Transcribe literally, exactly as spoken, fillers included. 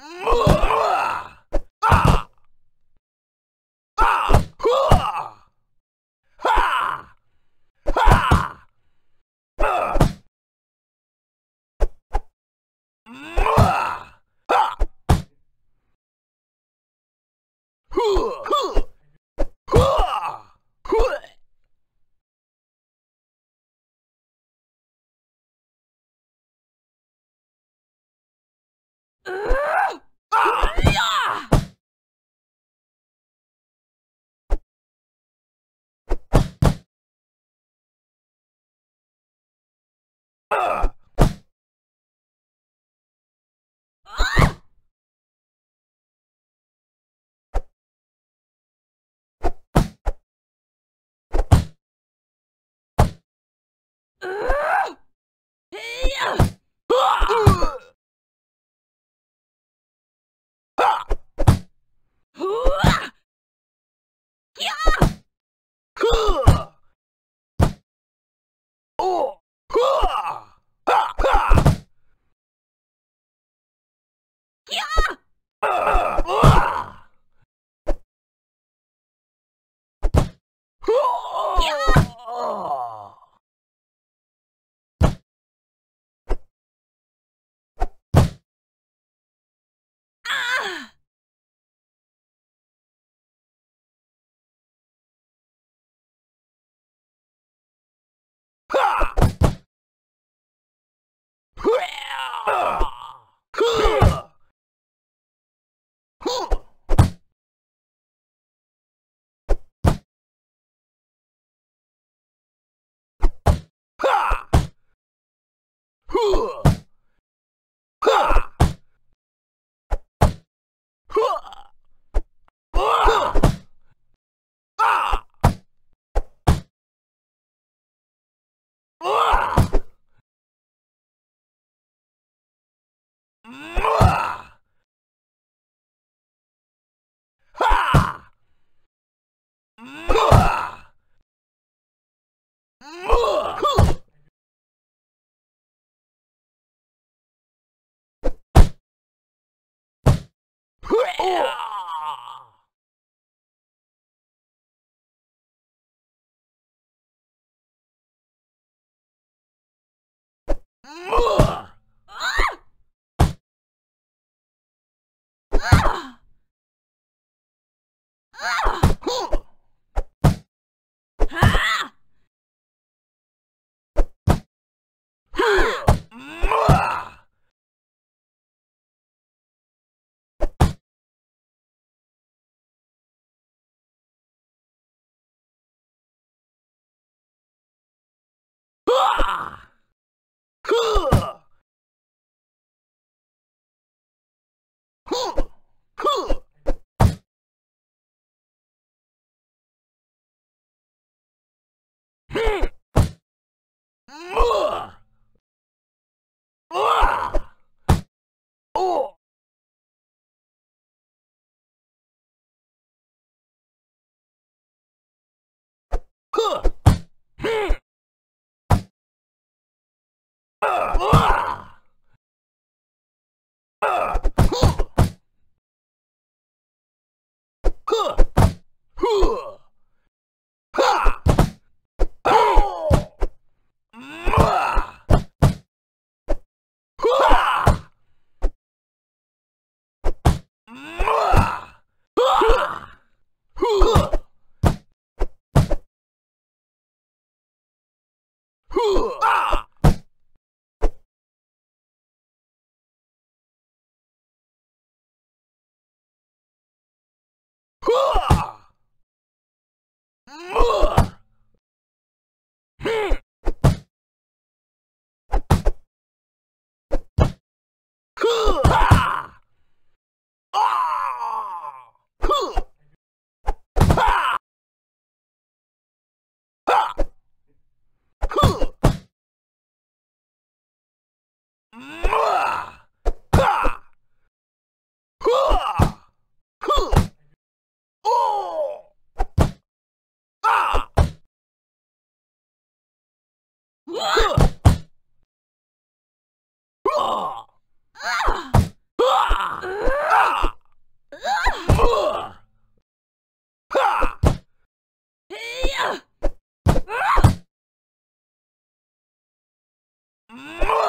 Ah! Ah! Whoa!